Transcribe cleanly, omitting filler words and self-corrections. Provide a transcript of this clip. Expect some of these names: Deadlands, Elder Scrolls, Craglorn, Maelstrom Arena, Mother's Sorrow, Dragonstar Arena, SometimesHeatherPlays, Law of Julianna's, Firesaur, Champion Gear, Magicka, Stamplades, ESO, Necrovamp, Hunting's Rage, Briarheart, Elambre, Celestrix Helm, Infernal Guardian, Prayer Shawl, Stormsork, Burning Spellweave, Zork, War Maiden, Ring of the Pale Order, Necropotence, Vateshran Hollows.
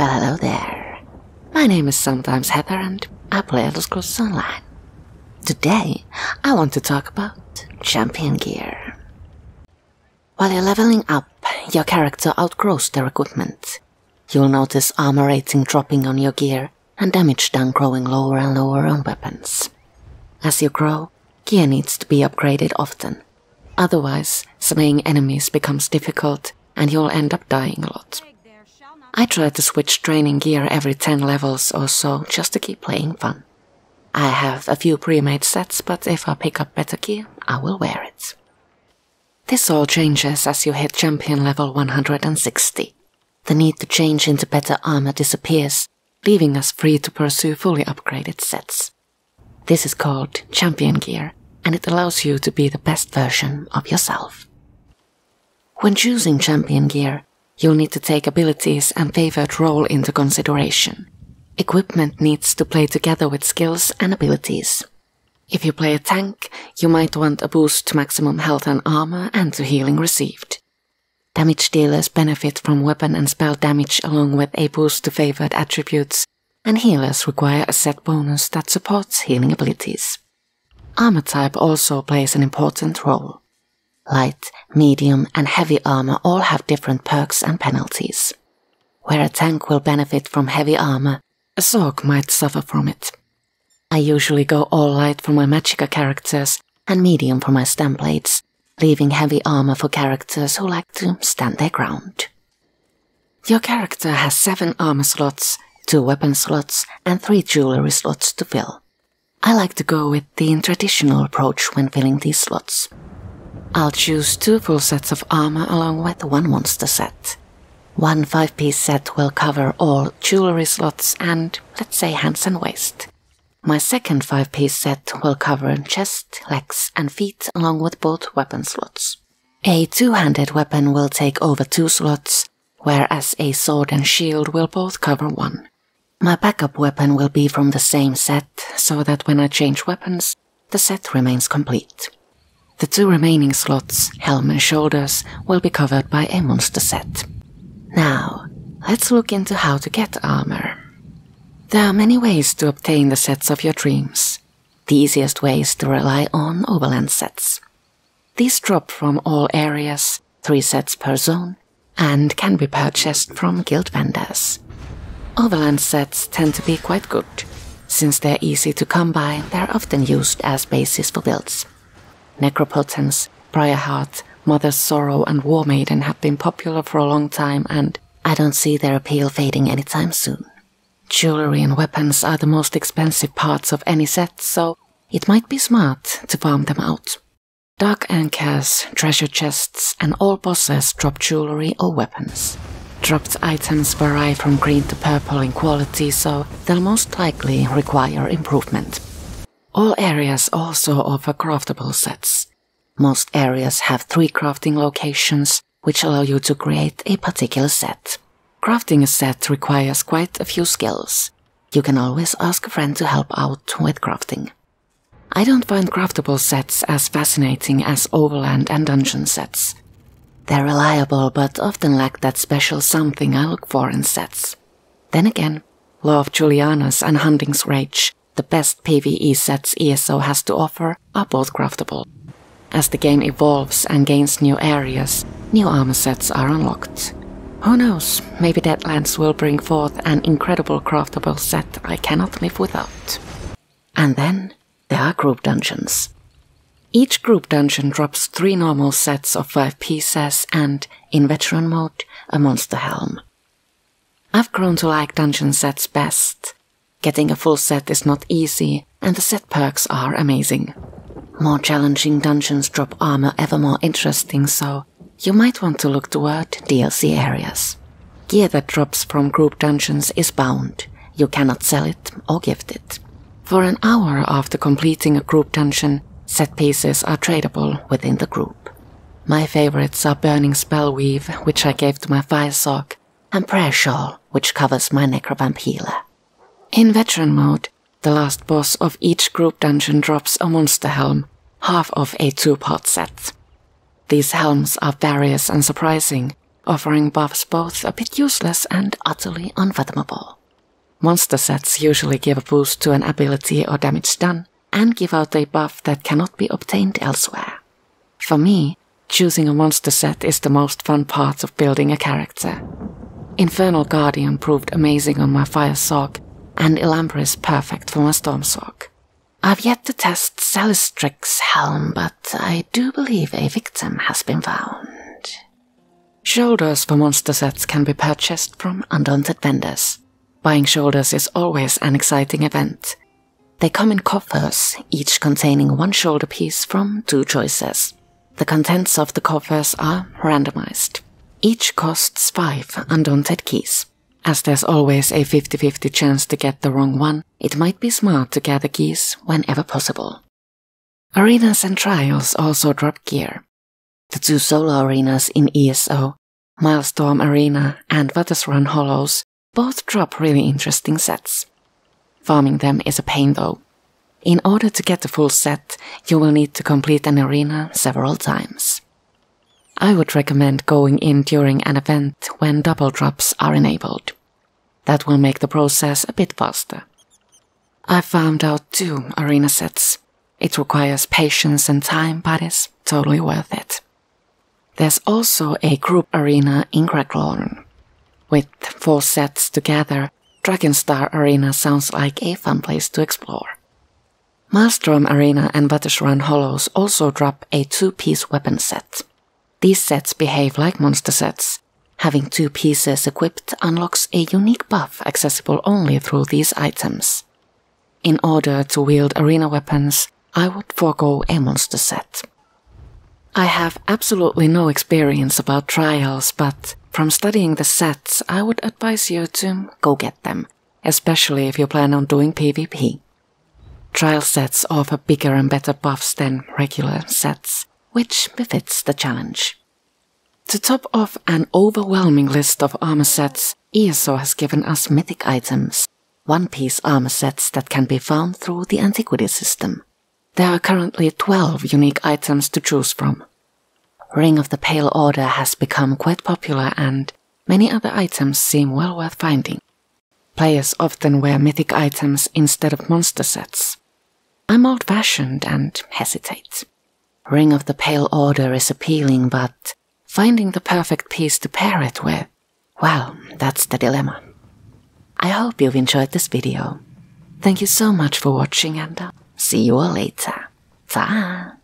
Well, hello there. My name is Sometimes Heather and I play Elder Scrolls Online. Today, I want to talk about Champion Gear. While you're leveling up, your character outgrows their equipment. You'll notice armor rating dropping on your gear and damage done growing lower and lower on weapons. As you grow, gear needs to be upgraded often. Otherwise, slaying enemies becomes difficult and you'll end up dying a lot. I try to switch training gear every 10 levels or so just to keep playing fun. I have a few pre-made sets, but if I pick up better gear, I will wear it. This all changes as you hit champion level 160. The need to change into better armor disappears, leaving us free to pursue fully upgraded sets. This is called Champion Gear, and it allows you to be the best version of yourself. When choosing Champion Gear, you'll need to take abilities and favored role into consideration. Equipment needs to play together with skills and abilities. If you play a tank, you might want a boost to maximum health and armor and to healing received. Damage dealers benefit from weapon and spell damage along with a boost to favored attributes, and healers require a set bonus that supports healing abilities. Armor type also plays an important role. Light, medium, and heavy armor all have different perks and penalties. Where a tank will benefit from heavy armor, a Zork might suffer from it. I usually go all light for my Magicka characters and medium for my Stamplades, leaving heavy armor for characters who like to stand their ground. Your character has 7 armor slots, 2 weapon slots, and 3 jewelry slots to fill. I like to go with the traditional approach when filling these slots. I'll choose 2 full sets of armor along with 1 monster set. 1 5-piece set will cover all jewelry slots and, let's say, hands and waist. My second 5-piece set will cover chest, legs and feet along with both weapon slots. A 2-handed weapon will take over 2 slots, whereas a sword and shield will both cover 1. My backup weapon will be from the same set, so that when I change weapons, the set remains complete. The 2 remaining slots, helm and shoulders, will be covered by a monster set. Now, let's look into how to get armor. There are many ways to obtain the sets of your dreams. The easiest way is to rely on overland sets. These drop from all areas, 3 sets per zone, and can be purchased from guild vendors. Overland sets tend to be quite good. Since they're easy to come by, they're often used as bases for builds. Necropotence, Briarheart, Mother's Sorrow and War Maiden have been popular for a long time and I don't see their appeal fading anytime soon. Jewelry and weapons are the most expensive parts of any set, so it might be smart to farm them out. Dark anchors, treasure chests and all bosses drop jewelry or weapons. Dropped items vary from green to purple in quality, so they'll most likely require improvement. All areas also offer craftable sets. Most areas have 3 crafting locations, which allow you to create a particular set. Crafting a set requires quite a few skills. You can always ask a friend to help out with crafting. I don't find craftable sets as fascinating as overland and dungeon sets. They're reliable but often lack that special something I look for in sets. Then again, Law of Julianna's and Hunting's Rage, the best PvE sets ESO has to offer, are both craftable. As the game evolves and gains new areas, new armor sets are unlocked. Who knows, maybe Deadlands will bring forth an incredible craftable set I cannot live without. And then, there are group dungeons. Each group dungeon drops 3 normal sets of 5 pieces and, in veteran mode, a monster helm. I've grown to like dungeon sets best. Getting a full set is not easy, and the set perks are amazing. More challenging dungeons drop armor ever more interesting, so you might want to look toward DLC areas. Gear that drops from group dungeons is bound. You cannot sell it or gift it. For an hour after completing a group dungeon, set pieces are tradable within the group. My favorites are Burning Spellweave, which I gave to my Firesaur, and Prayer Shawl, which covers my Necrovamp healer. In veteran mode, the last boss of each group dungeon drops a monster helm, half of a 2-part set. These helms are various and surprising, offering buffs both a bit useless and utterly unfathomable. Monster sets usually give a boost to an ability or damage done, and give out a buff that cannot be obtained elsewhere. For me, choosing a monster set is the most fun part of building a character. Infernal Guardian proved amazing on my Firesaur, and Elambre is perfect for my Stormsork. I've yet to test Celestrix Helm, but I do believe a victim has been found. Shoulders for monster sets can be purchased from undaunted vendors. Buying shoulders is always an exciting event. They come in coffers, each containing one shoulder piece from two choices. The contents of the coffers are randomized. Each costs 5 undaunted keys. As there's always a 50-50 chance to get the wrong one, it might be smart to gather keys whenever possible. Arenas and trials also drop gear. The 2 solo arenas in ESO, Maelstrom Arena and Vateshran Hollows, both drop really interesting sets. Farming them is a pain though. In order to get the full set, you will need to complete an arena several times. I would recommend going in during an event when double drops are enabled. That will make the process a bit faster. I farmed out 2 arena sets. It requires patience and time, but is totally worth it. There's also a group arena in Craglorn. With 4 sets together, Dragonstar Arena sounds like a fun place to explore. Maelstrom Arena and Vateshran Hollows also drop a 2-piece weapon set. These sets behave like monster sets. Having 2 pieces equipped unlocks a unique buff accessible only through these items. In order to wield arena weapons, I would forego a monster set. I have absolutely no experience about trials, but from studying the sets, I would advise you to go get them, especially if you plan on doing PvP. Trial sets offer bigger and better buffs than regular sets, which befits the challenge. To top off an overwhelming list of armor sets, ESO has given us mythic items, one-piece armor sets that can be found through the antiquity system. There are currently 12 unique items to choose from. Ring of the Pale Order has become quite popular and many other items seem well worth finding. Players often wear mythic items instead of monster sets. I'm old-fashioned and hesitate. Ring of the Pale Order is appealing, but finding the perfect piece to pair it with, well, that's the dilemma. I hope you've enjoyed this video. Thank you so much for watching and I'll see you all later. Ta-da!